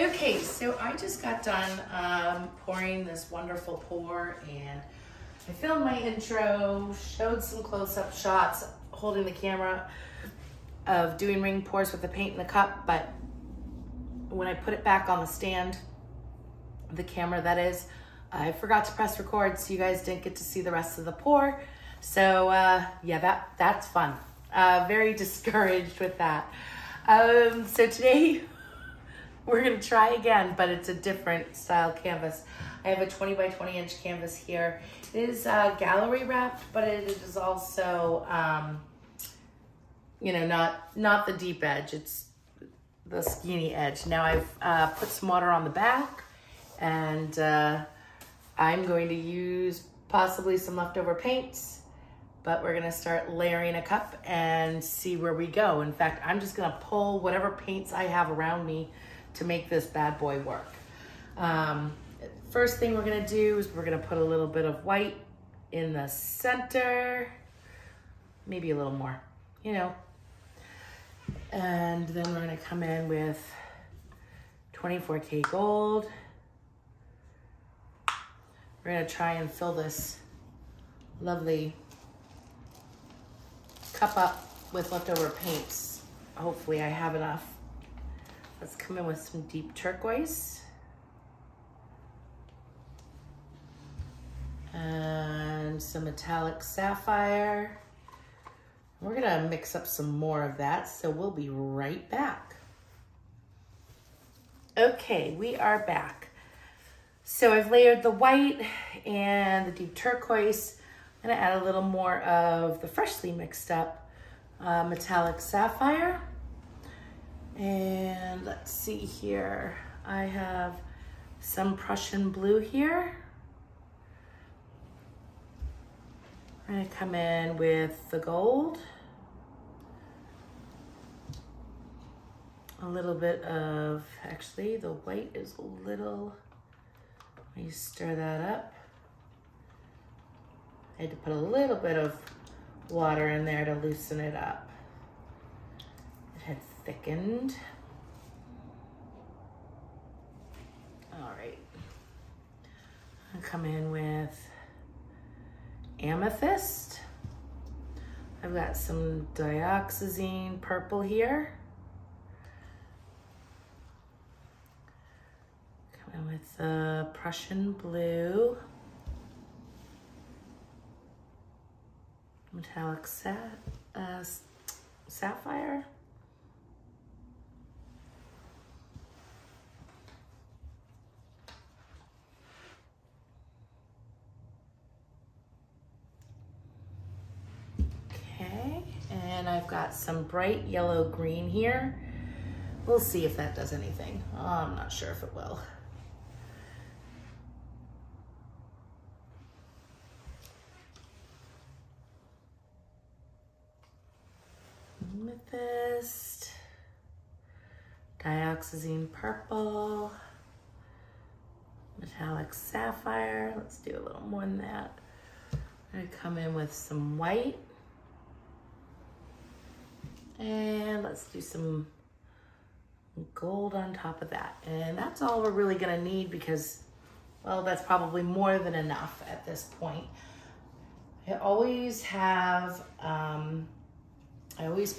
Okay, so I just got done pouring this wonderful pour, and I filmed my intro, showed some close-up shots holding the camera of doing ring pours with the paint in the cup, but when I put it back on the stand, the camera that is, I forgot to press record, so you guys didn't get to see the rest of the pour. So yeah, that's fun. Very discouraged with that. So today, we're gonna try again, but it's a different style canvas. I have a 20 by 20 inch canvas here. It is gallery wrapped, but it is also, you know, not the deep edge. It's the skinny edge. Now I've put some water on the back, and I'm going to use possibly some leftover paints, but we're gonna start layering a cup and see where we go. In fact, I'm just gonna pull whatever paints I have around me to make this bad boy work. First thing we're gonna do is we're gonna put a little bit of white in the center, maybe a little more, you know. And then we're gonna come in with 24K gold. We're gonna try and fill this lovely cup up with leftover paints. Hopefully I have enough. Let's come in with some deep turquoise. And some metallic sapphire. We're gonna mix up some more of that, so we'll be right back. Okay, we are back. So I've layered the white and the deep turquoise. I'm gonna add a little more of the freshly mixed up metallic sapphire. And let's see here. I have some Prussian blue here. I'm gonna come in with the gold. A little bit of, actually the white is a little, let me stir that up. I had to put a little bit of water in there to loosen it up. It had thickened. All right. I'll come in with amethyst. I've got some dioxazine purple here. Come in with the Prussian blue. Metallic sapphire. Okay, and I've got some bright yellow green here. We'll see if that does anything. Oh, I'm not sure if it will. Amethyst, dioxazine purple, metallic sapphire. Let's do a little more than that. I'm gonna come in with some white. And let's do some gold on top of that. And that's all we're really gonna need because, well, that's probably more than enough at this point. I always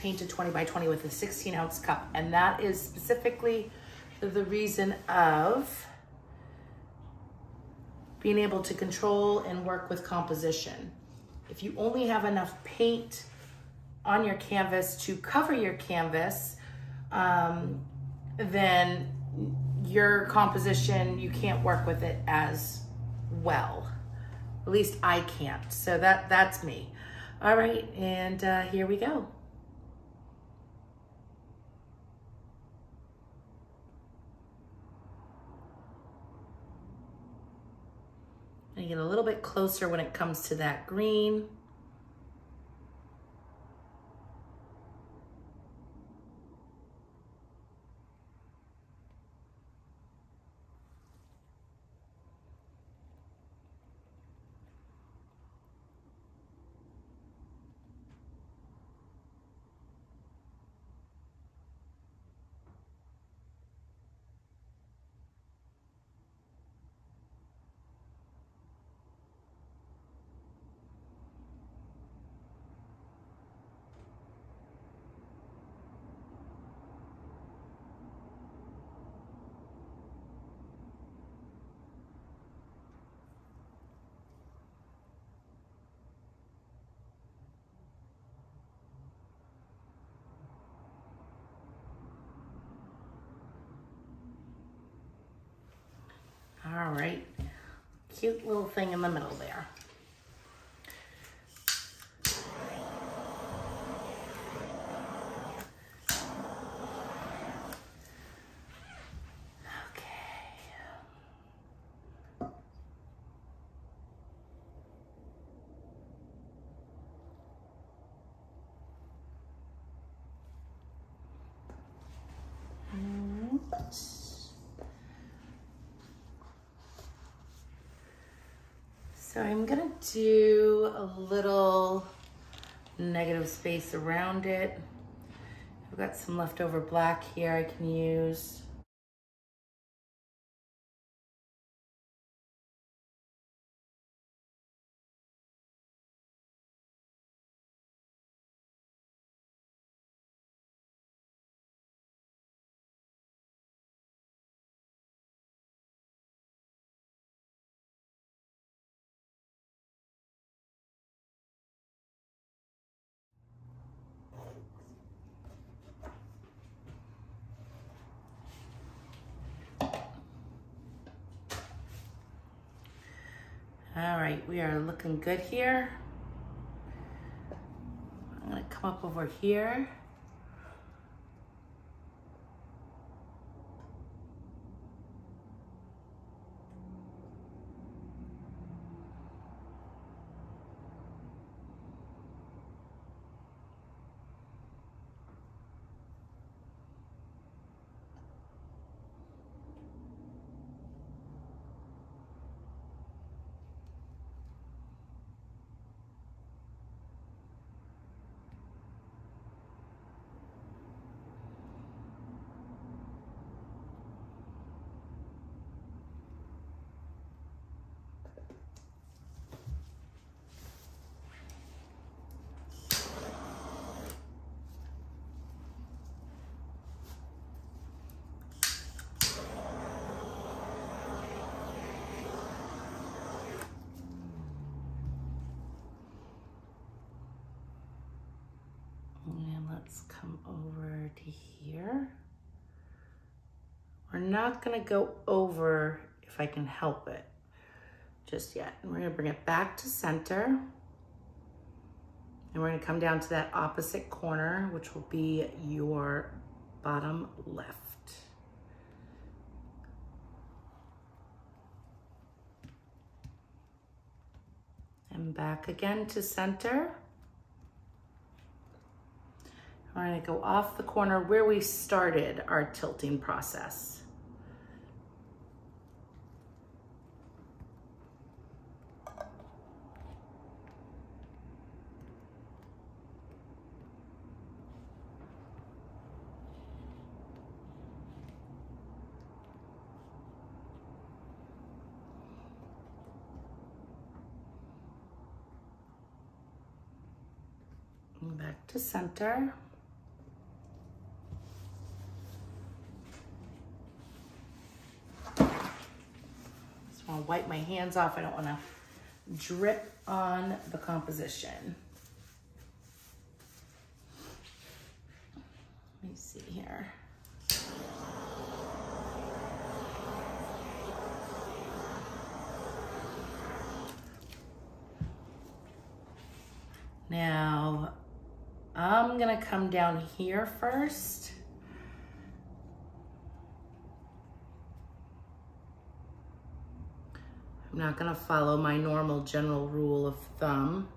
paint a 20 by 20 with a 16 ounce cup. And that is specifically the reason of being able to control and work with composition. If you only have enough paint on your canvas to cover your canvas, then your composition, you can't work with it as well. At least I can't, so that's me. All right, and here we go. I'm gonna get a little bit closer when it comes to that green. All right, cute little thing in the middle there. So I'm gonna do a little negative space around it. I've got some leftover black here I can use. All right, we are looking good here. I'm gonna come up over here. Let's come over to here. We're not gonna go over if I can help it just yet. And we're gonna bring it back to center. And we're gonna come down to that opposite corner, which will be your bottom left. And back again to center. We're gonna go off the corner where we started our tilting process. And back to center. I'll wipe my hands off. I don't want to drip on the composition. Let me see here. Now, I'm going to come down here first. I'm not gonna follow my normal general rule of thumb,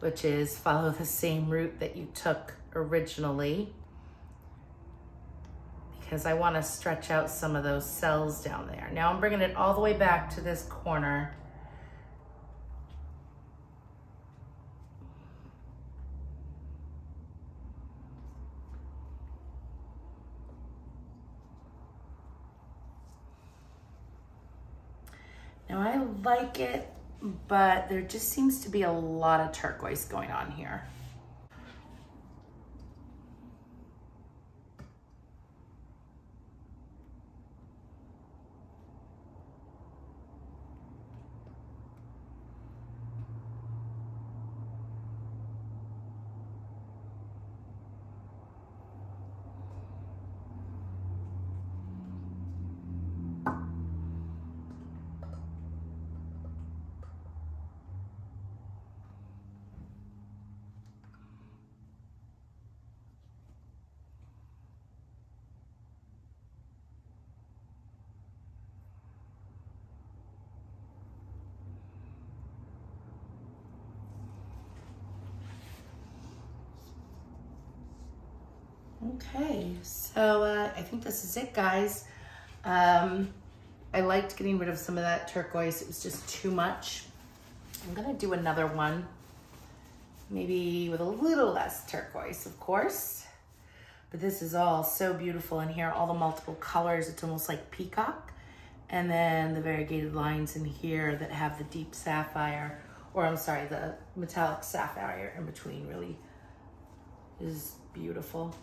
which is follow the same route that you took originally, because I wanna stretch out some of those cells down there. Now I'm bringing it all the way back to this corner. Now I like it, but there just seems to be a lot of turquoise going on here. Okay, so I think this is it, guys. I liked getting rid of some of that turquoise. It was just too much. I'm gonna do another one, maybe with a little less turquoise, of course. But this is all so beautiful in here, all the multiple colors. It's almost like peacock. And then the variegated lines in here that have the deep sapphire, or I'm sorry, the metallic sapphire in between really is beautiful.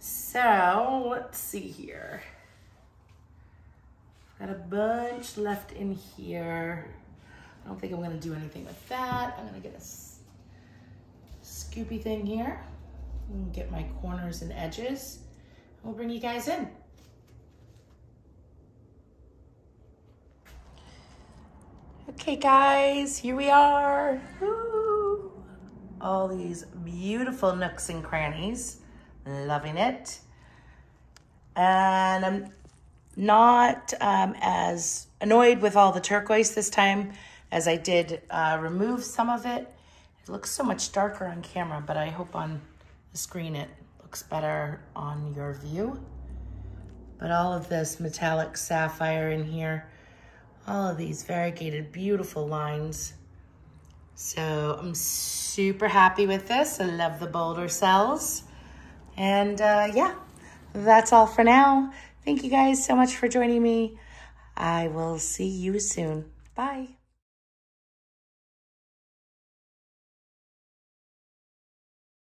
So let's see here. Got a bunch left in here. I don't think I'm gonna do anything with that. I'm gonna get a scoopy thing here and get my corners and edges. We'll bring you guys in. Okay guys, here we are. Woo! All these beautiful nooks and crannies. Loving it. And I'm not as annoyed with all the turquoise this time as I did remove some of it. It looks so much darker on camera, but I hope on the screen it looks better on your view. But all of this metallic sapphire in here, all of these variegated, beautiful lines. So I'm super happy with this. I love the bolder cells. And yeah, that's all for now. Thank you guys so much for joining me. I will see you soon. Bye.